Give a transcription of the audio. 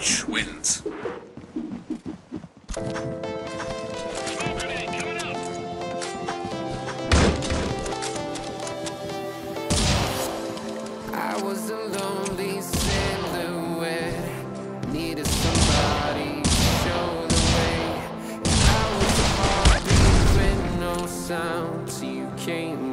match wins. I was a lonely silhouette, needed somebody to show the way. I was a heartbeat with no sound, so you came.